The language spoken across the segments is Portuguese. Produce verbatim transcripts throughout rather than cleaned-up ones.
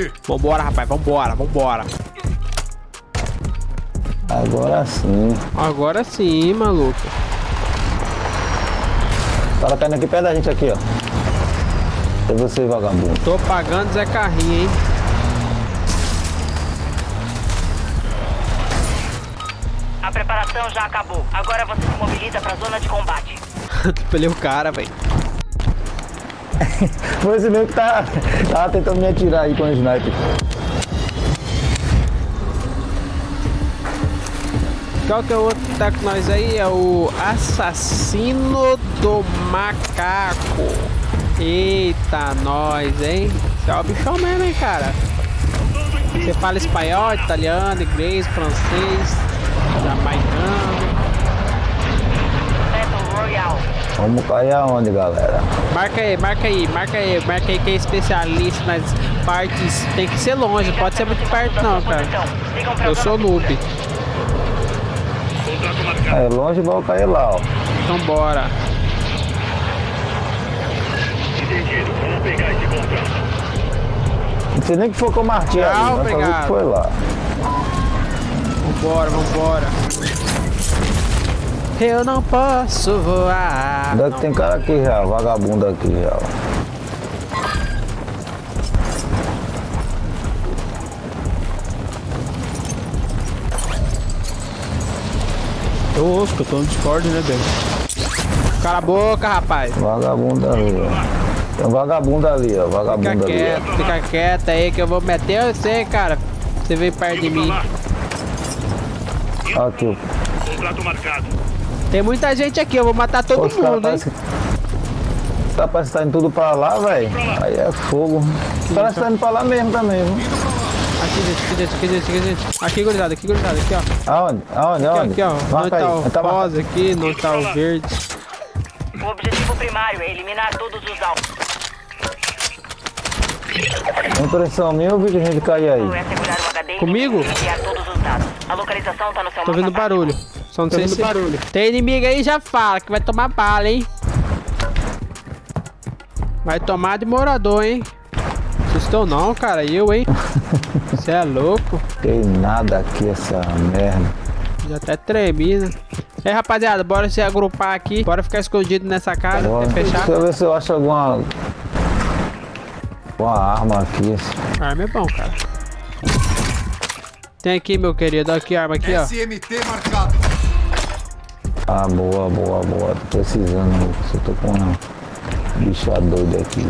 aqui. Vambora, rapaz, vambora, vambora. Agora sim. Agora sim, maluco. O cara tá indo aqui perto da gente aqui, ó. É você, vagabundo. Tô pagando Zé Carrinho, hein? A preparação já acabou. Agora você se mobiliza pra zona de combate. Pelei o cara, velho. Foi esse mesmo que tá, tá tentando me atirar aí com o sniper. Qual que é o outro que tá com nós aí? É o Assassino do Macaco. Eita, nós, hein? Você é o bichão mesmo, hein, cara? Você fala espanhol, italiano, inglês, francês, jamaicano. Battle Royale. Vamos cair aonde, galera? Marca aí, marca aí, marca aí, marca aí que é especialista nas partes. Tem que ser longe, não pode ser muito perto não, cara. Eu sou noob. É longe, vamos cair lá, ó. Então bora. Não sei nem que foi com o Martinho ali, não sei que foi lá. Vambora, vambora. Eu não posso voar. Onde é que tem cara aqui já, vagabundo aqui já. Eu ouço, eu tô no Discord, né, Ben? Cala a boca, rapaz. Vagabundo ali, ó. Tem um vagabundo ali, ó. Vagabundo fica ali. Quieto, ó. Fica quieto aí que eu vou meter você, cara. Você veio perto de mim. Aqui. Contrato marcado. Tem muita gente aqui, eu vou matar todo Poxa, mundo, cara, hein? Os caras parecem que tá indo tudo pra lá, velho. Aí é fogo. Os caras estão indo pra lá mesmo também, viu? Aqui, gente, aqui, gente, aqui, gente. Aqui, gurizada, aqui, gurizada, aqui, ó. Aonde? Aonde? Aonde? Aqui, ó. Não tá o rosa aqui, não tá o verde. O objetivo primário é eliminar todos os alvos. Impressão minha ou vídeo a gente cair aí? Comigo? A localização tá no seu mapa. Tô vendo barulho. Só não sei se... barulho. Tem inimigo aí, já fala que vai tomar bala, hein? Vai tomar de morador, hein? Assustou não, cara. Eu, hein? Você é louco. Tem nada aqui, essa merda. Já até tremi, né? E aí, rapaziada, bora se agrupar aqui. Bora ficar escondido nessa casa. Bora. Até fechar. Deixa eu ver se eu acho alguma... alguma arma aqui. A arma é bom, cara. Tem aqui, meu querido, aqui a arma aqui, ó. S M T marcado. Ah, boa, boa, boa. Tô precisando, eu tô com uma bicha doida aqui.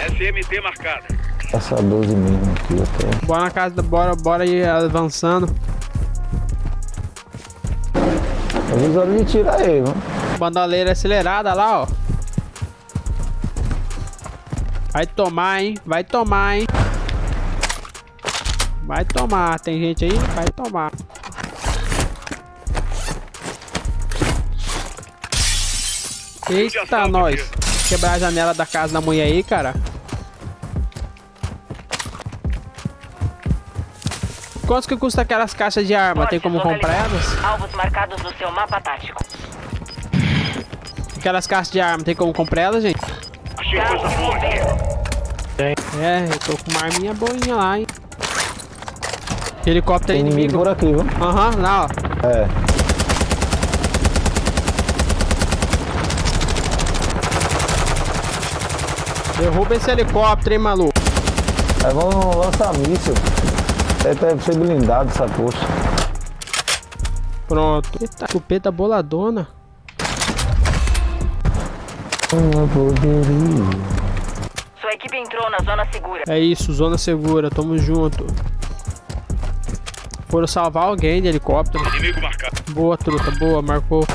S M T marcada. Essa doze mesmo aqui até. Bora na casa, bora, bora ir avançando. Eu vou ali tirar ele, mano. Bandaleira acelerada lá, ó. Vai tomar, hein? Vai tomar, hein? Vai tomar, tem gente aí? Vai tomar. Eita, nós. Quebrar a janela da casa da mulher aí, cara. Quanto que custa aquelas caixas de arma? Tem como comprar elas? Alvos marcados no seu mapa tático. Aquelas caixas de arma, tem como comprar elas, gente? Tem. É, eu tô com uma arminha boinha lá, hein. Helicóptero tem inimigo. inimigo por aqui, viu? Aham, uhum, lá, ó. É. Derruba esse helicóptero, hein, maluco. Aí vamos lançar míssil. Deve ser blindado essa poxa. Pronto. Eita, chupeta boladona. Sua equipe entrou na zona segura. É isso, zona segura. Tamo junto. Foram salvar alguém de helicóptero. Inimigo marcado. Boa, truta, boa, marcou.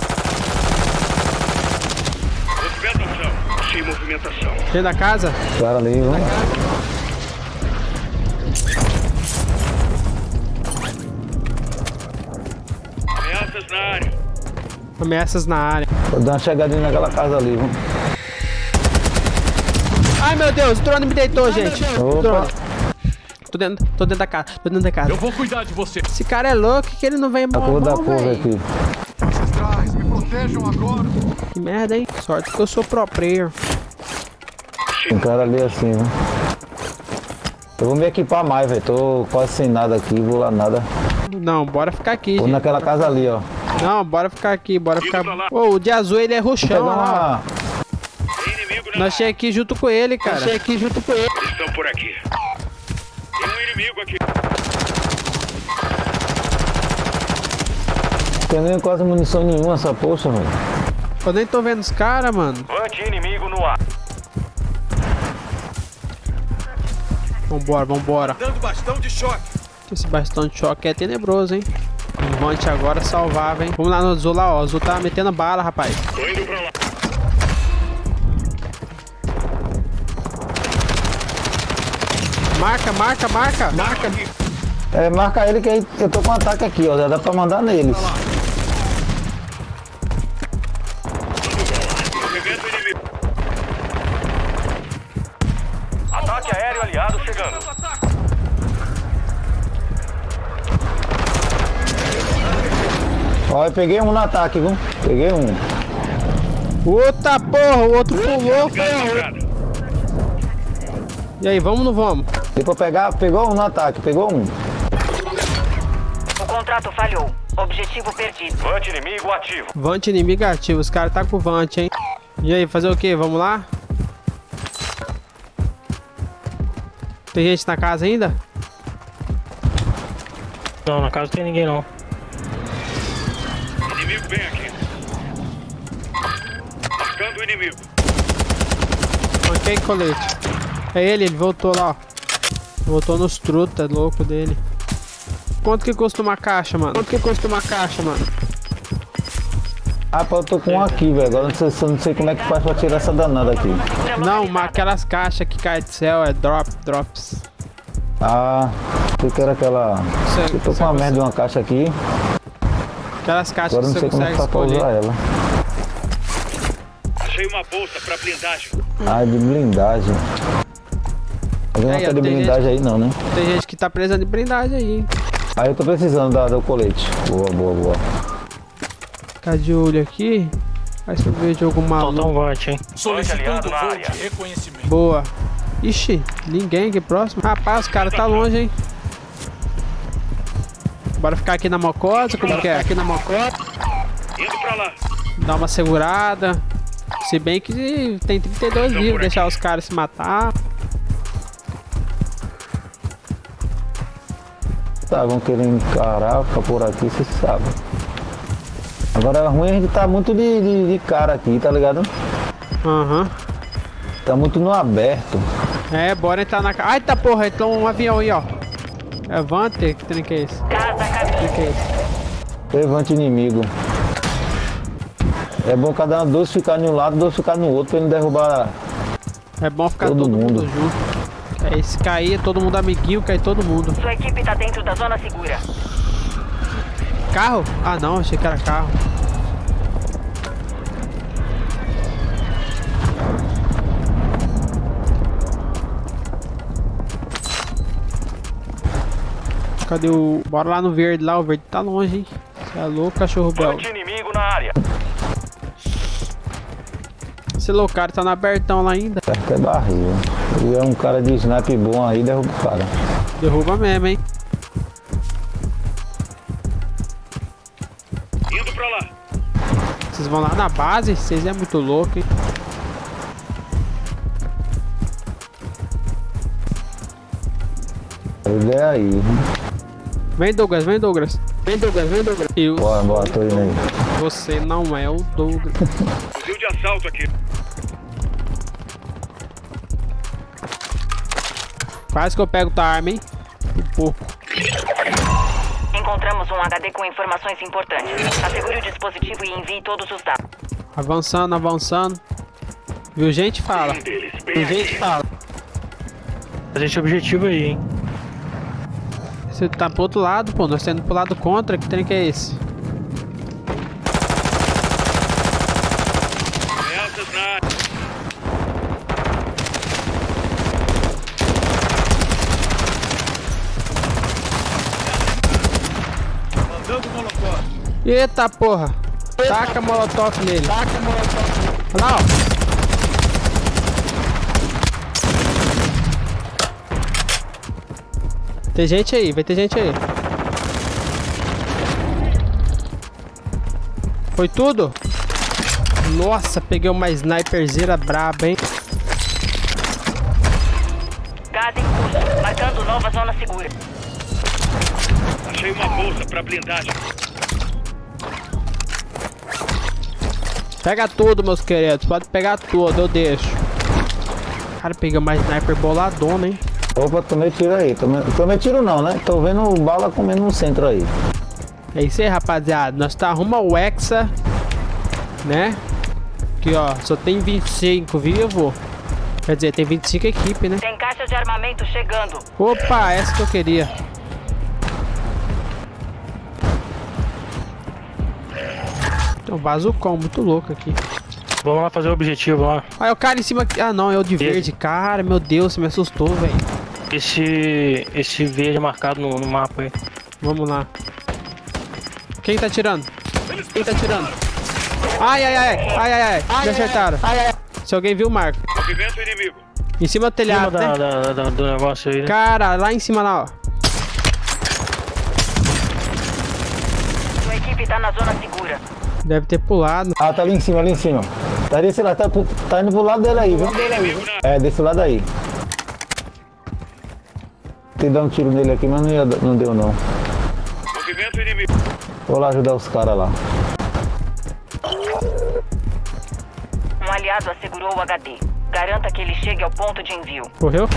Sem movimentação. Dentro da casa? Claro, ali, vamos. Ameaças na área. Ameaças na área. Vou dar uma chegadinha naquela casa ali, vamos. Ai, meu Deus, o drone me deitou, Ai, gente. Tô dentro, tô dentro da casa, tô dentro da casa. Eu vou cuidar de você. Esse cara é louco que ele não vem embora. Eu vou dar porra aqui. Atrás, me protejam agora. Que merda, hein? Sorte que eu sou pro player. Tem cara ali assim, né? Eu vou me equipar mais, velho. Tô quase sem nada aqui, vou lá nada. Não, bora ficar aqui. Tô gente. Naquela casa ali, ó. Não, bora ficar aqui, bora Digo ficar. Ô, o de azul ele é roxão lá. Tem inimigo, né? Nós chegamos aqui junto com ele, cara. Nós chegamos aqui junto com ele. Eles estão por aqui. Tem um inimigo aqui. Eu nem quase munição nenhuma essa poxa, velho. Eu nem tô vendo os caras, mano. Anti-inimigo no ar. Vambora, vambora. Dando bastão de choque. Esse bastão de choque é tenebroso, hein? Invante agora salvava, hein? Vamos lá no azul lá, ó. O azul tá metendo bala, rapaz. Tô indo pra lá. Marca, marca, marca. Marca. É, marca ele que aí eu tô com um ataque aqui, ó. Já dá pra mandar neles. Ó, eu peguei um no ataque, viu? Peguei um. Puta porra, o outro pulou, ferrou. E aí, vamos ou não vamos? Deu pra pegar, pegou um no ataque, pegou um. O contrato falhou. Objetivo perdido. Vante inimigo ativo. Vante inimigo ativo, os caras tá com o Vante, hein? E aí, fazer o quê? Vamos lá? Tem gente na casa ainda? Não, na casa não tem ninguém não. Inimigo bem aqui. Marcando o inimigo. Manquei colete. É ele, ele voltou lá, ó. Voltou nos truta, louco dele. Quanto que custa uma caixa, mano? Quanto que custa uma caixa, mano? Ah, pô, eu tô com um aqui, velho. Agora não sei, não sei como é que faz pra tirar essa danada aqui. Não, mas aquelas caixas que caem do céu é drop, drops. Ah, eu quero aquela... Você eu tô com uma merda de uma caixa aqui. Aquelas caixas agora que você consegue escolher. Agora não sei como é que tá pra usar ela. Achei uma bolsa pra blindagem. Ah, de blindagem. Alguém não tá de blindagem aí não, né? Tem gente que tá presa de blindagem aí. Aí eu tô precisando da, do colete. Boa, boa, boa. Ficar de olho aqui. Vai se eu vejo algum maluco. Um Vante, hein? Solicitando Vante, reconhecimento. Boa. Ixi, ninguém aqui próximo. Rapaz, o cara tá longe, hein? Bora ficar aqui na mocosa, como que é? Aqui na mocosa. Indo pra lá. Dá uma segurada. Se bem que tem trinta e dois então, vivos, deixar os caras se matar. Tá, vão querer encarar, ficar por aqui, vocês sabem. Agora ruim a gente tá muito de, de, de cara aqui, tá ligado? Aham. Uhum. Tá muito no aberto. É, bora entrar na casa. Ai, tá porra, então um avião aí, ó. Levante, que trem que é esse? Casa, caminho. Que é esse? Levante inimigo. É bom cada um dois ficar de um lado, dois ficar no outro pra ele não derrubar. É bom ficar todo, todo mundo. mundo junto. É, se cair, todo mundo amiguinho, cai todo mundo. Sua equipe tá dentro da zona segura. Carro? Ah não, achei que era carro. Cadê o... Bora lá no verde lá, o verde tá longe, hein? Você é louco, cachorro belga. Inimigo na área. Esse louco cara tá na abertão lá ainda. Perto é barril. Ele é um cara de snipe bom aí, derruba o cara. Derruba mesmo, hein? Vocês vão lá na base, vocês é muito louco, hein? Ele é aí. Vem Douglas, vem Douglas. Vem Douglas, vem Douglas. Eu bora, bora, tô indo aí. Você não é o Douglas. Fuzil de assalto aqui. Quase que eu pego tua arma, hein? Um pouco. Encontramos um H D com informações importantes. Assegure o dispositivo e envie todos os dados. Avançando, avançando. Viu gente? Fala. Viu gente? Fala. Fazer esse objetivo aí, hein? Você tá pro outro lado, pô. Nós estamos pro lado contra. Que trem que é esse? Eita porra! Taca molotov nele! Taca molotov! Olha lá, ó! Tem gente aí, vai ter gente aí. Foi tudo? Nossa, peguei uma sniperzeira braba, hein? Gado em curso, marcando nova zona segura. Achei uma bolsa pra blindagem. Pega tudo, meus queridos. Pode pegar tudo, eu deixo. Cara, peguei uma sniper boladona, hein? Opa, tomei tiro aí. Tomei, tomei tiro não, né? Tô vendo bala comendo no centro aí. É isso aí, rapaziada. Nós tá rumo ao Hexa, né? Aqui, ó. Só tem vinte e cinco vivo. Quer dizer, tem vinte e cinco equipe, né? Tem caixa de armamento chegando. Opa, essa que eu queria. Então, bazucão, muito louco aqui. Vamos lá fazer o objetivo, lá. Ah, é o cara em cima aqui. Ah, não, é o de verde. Esse... Cara, meu Deus, você me assustou, velho. Esse... Esse verde marcado no, no mapa aí. Vamos lá. Quem tá atirando? Quem tá atirando? Ai, ai, ai. Ai, ai, ai. ai Me acertaram. Ai, ai, ai. Se alguém viu, marca. Movimento inimigo. Em cima do telhado, em cima da, né? da, da, do negócio aí, né? Cara, lá em cima, lá, ó. Sua equipe tá na zona segura. Deve ter pulado. Ah, tá ali em cima, ali em cima. Tá desse lado, tá, tá indo pro lado dele aí, viu? É, desse lado aí. Tem que dar um tiro nele aqui, mas não, ia, não deu, não. Movimento inimigo. Vou lá ajudar os caras lá. Um aliado assegurou o H D. Garanta que ele chegue ao ponto de envio. Correu?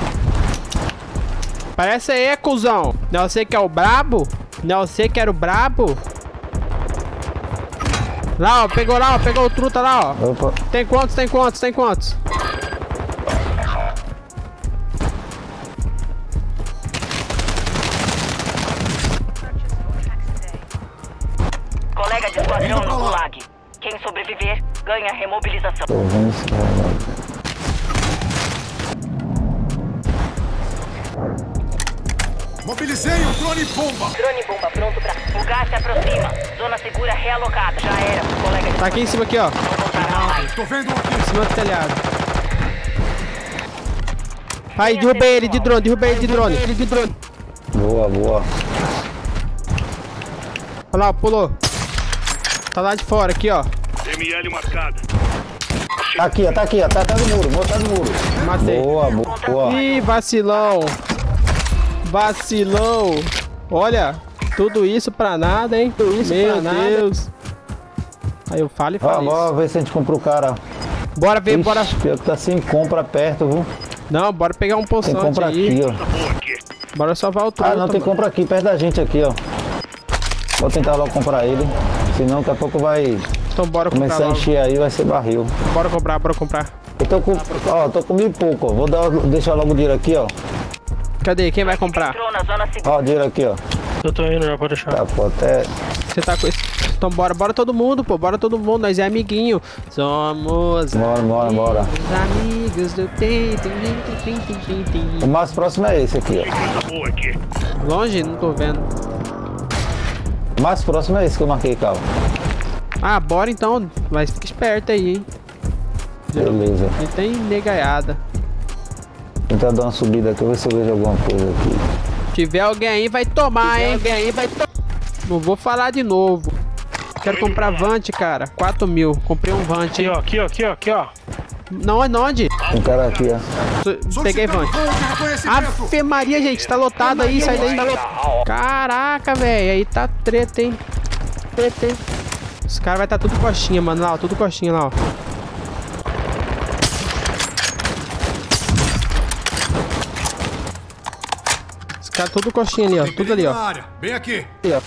Parece aí, cuzão. Não sei que é o brabo. Não sei que era o brabo. Lá, ó, pegou lá, ó, pegou o truta lá, ó. Opa. Tem quantos, tem quantos, tem quantos? Colega de esquadrão no gulag. Quem sobreviver, ganha remobilização. Mobilizei o drone bomba! Drone bomba pronto pra... O gás se aproxima. Zona segura realocada. Já era, colega de... Tá aqui em cima aqui, ó. Tô vendo aqui. Em cima do telhado. Aí, derrubei ele de drone, derrubei ele de drone. Ele de drone. Boa, boa. Olha lá, pulou. Tá lá de fora, aqui, ó. M L marcada. Tá aqui, ó, tá aqui, ó. Tá atrás do muro, tá no muro. Matei. Boa, boa. Ih, vacilão. Vacilão. Olha, tudo isso pra nada, hein? Tudo isso Meu pra Deus. Nada. Aí eu falo e falo ah, isso. Vê se a gente compra o cara. Bora ver, Ixi, bora. Pior que tá sem compra perto, viu? Não, bora pegar um poção Tem compra aí. aqui, ó. Bora salvar o truta. Ah, não, tem mano. compra aqui, perto da gente aqui, ó. Vou tentar logo comprar ele. Senão daqui a pouco vai... Então bora comprar Começar logo. a encher aí, vai ser barril. Bora comprar, bora comprar. Eu tô com... Ah, ó, tô com mil e pouco, ó. Vou dar, deixar logo o dinheiro aqui, ó. Cadê? Quem vai comprar? Ó, o dinheiro aqui, ó. Eu tô indo, já pode deixar. Tá, pô, até... Você tá com isso. Então bora, bora todo mundo, pô. Bora todo mundo, nós é amiguinho. Somos... Bora, bora, bora. Amigos do... O mais próximo é esse aqui, ó. Longe? Não tô vendo. O mais próximo é esse que eu marquei, calma. Ah, bora então. Mas fica esperto aí, hein. Beleza. Não tem negaiada. Tentar dar uma subida aqui, ver se eu vejo alguma coisa aqui. Se tiver alguém aí, vai tomar, hein? Alguém aí vai tomar. Não vou falar de novo. Quero comprar Vant, cara. quatro mil. Comprei um Vant. Aqui, ó, aqui, ó, aqui, ó, aqui, ó. Não, é onde? Um cara aqui, ó. Peguei Vant. A Femaria, gente, tá lotado aí. Sai daí. Caraca, velho. Aí tá treta, hein? Treta, hein? Os caras vai tá tudo coxinha, mano. Lá, ó, tudo coxinha lá, ó. Tá tudo coxinha ali, ó. Tudo ali, ó. Bem aqui. Aí, ó.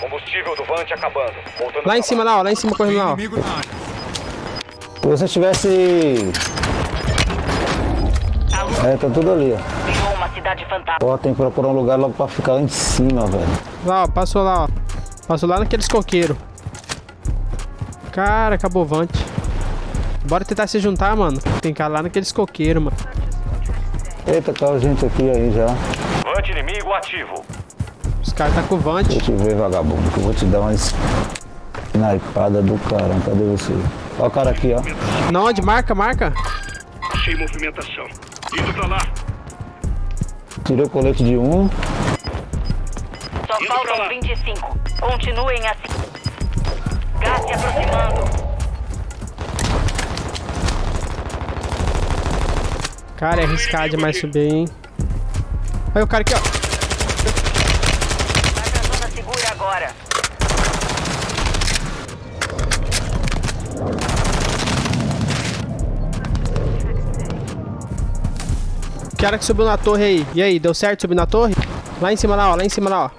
Combustível do Vant acabando. Voltando lá em cima, lá, ó. Lá em cima, correndo lá, ó. Se você tivesse... É, tá tudo ali, ó. Uma cidade fantástica. Ó, tem que procurar um lugar logo pra ficar lá em cima, velho. Lá, ó. Passou lá, ó. Passou lá naqueles coqueiros. Cara, acabou o Vant. Bora tentar se juntar, mano. Tem que ir lá naqueles coqueiros, mano. Eita, tá gente aqui aí já. Vant inimigo ativo. Os caras tá com o Vant. Deixa eu te ver, vagabundo, que eu vou te dar uma snipada do cara. Cadê você? Olha o cara aqui, ó. Não, onde? Marca, marca. Achei movimentação. Indo pra lá. Tirou o colete de um. Só faltam vinte e cinco. Continuem assim. Gás se aproximando. Cara, é arriscado demais subir, hein? Olha o cara aqui, ó. Vai pra zona segura agora. O cara que subiu na torre aí. E aí, deu certo subir na torre? Lá em cima lá, ó. Lá em cima lá, ó.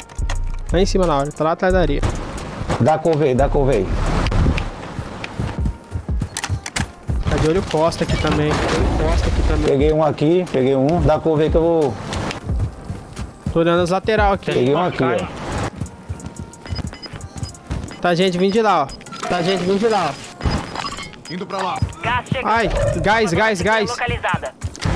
Lá em cima lá, ó. Ele tá lá atrás da areia. Dá cover, dá cover. Tá de olho posta aqui também. Posta aqui também. Peguei um aqui, peguei um. Dá cover que eu vou... Tô olhando as lateral aqui. Peguei um aqui, ó. Tá gente vindo de lá, ó. Tá gente vindo de lá, ó. Indo pra lá. Ai, gás, gás, gás.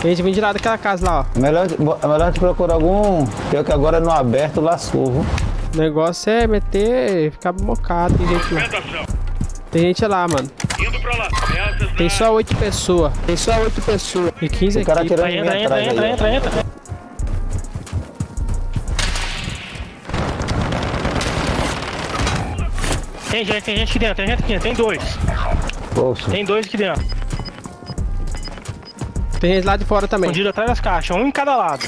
Gente vindo de lá daquela casa lá, ó. Melhor, melhor te procurar algum... Pior que agora no aberto, lascou, viu? O negócio é meter, ficar bocado. Tem gente lá. Tem gente lá, mano. Indo pra lá. Tem só oito pessoas. Tem só oito pessoas. E quinze aqui. Entra, entra, entra, entra, entra, entra. Tem gente, tem gente aqui dentro, tem gente aqui dentro, tem dois. Poxa. Tem dois aqui dentro. Tem gente lá de fora também. Escondido atrás das caixas, um em cada lado.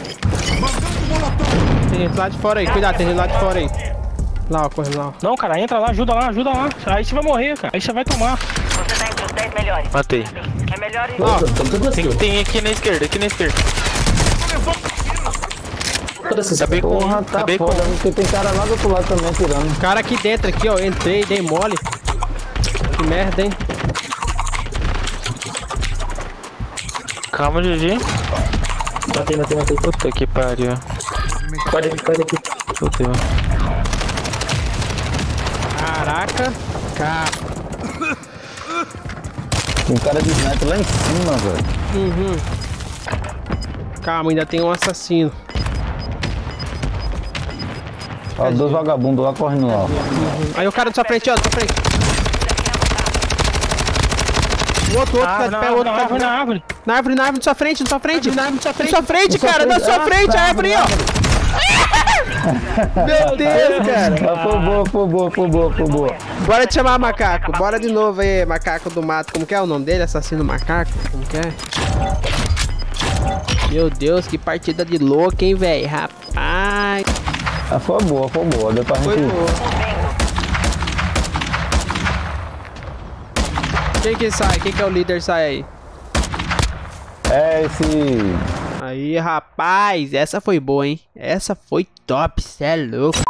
Tem gente lá de fora aí, cuidado, tem gente lá de fora aí. Lá, ó, corre lá. Não, cara, entra lá, ajuda lá, ajuda lá. Aí você vai morrer, cara. Aí você vai tomar. Você tá entre os dez melhores. Matei. É melhor ir. Não, tem, tem aqui na esquerda, aqui na esquerda. Acabei com, porra, tá acabei foda, com. Porque tem cara lá do outro lado também tirando. Cara aqui dentro, aqui ó, entrei, dei mole. Que merda, hein? Calma, G G. Matei, matei, matei. Puta que pariu. Pode aqui, pode aqui. Fudeu. Caraca. Cara. Tem cara de sniper lá em cima, velho. Uhum. Calma, ainda tem um assassino. Ó, dois vagabundos lá correndo lá. Aí o cara da sua frente, ó, da sua frente. O outro, outro, tá de pé, o outro tá na árvore. Na árvore, na árvore, da sua frente, da sua frente. Na árvore, da sua frente. Da sua frente, cara, da sua frente, a árvore, ó. Meu Deus, cara. Foi boa, foi boa, foi boa, foi boa. Bora te chamar, macaco. Bora de novo aí, macaco do mato. Como que é o nome dele? Assassino do macaco? Como que é? Meu Deus, que partida de louco, hein, velho. Rapaz. Ah, foi boa, foi boa, deu pra foi gente... Boa. Quem que sai? Quem que é o líder sai aí? É esse... Aí, rapaz, essa foi boa, hein? Essa foi top, cê é louco.